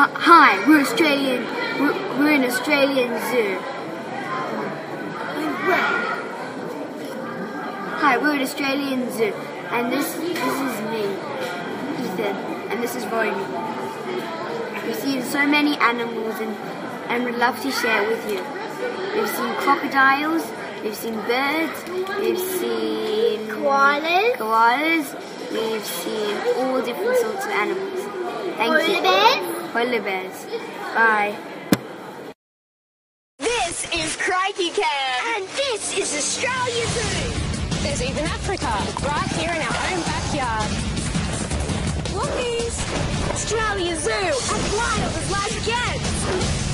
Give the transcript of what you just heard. Hi, we're Australian. We're in Australian Zoo. Hi, we're at Australian Zoo, and this is me, Ethan, and this is Roy. We've seen so many animals, and we'd love to share with you. We've seen crocodiles, we've seen birds, we've seen koalas, we've seen all different sorts of animals. Thank you. Polar bears. Bye. This is Crikey Cam, and this is Australia Zoo. There's even Africa, right here in our own backyard. Look, Australia Zoo, as wild as life gets.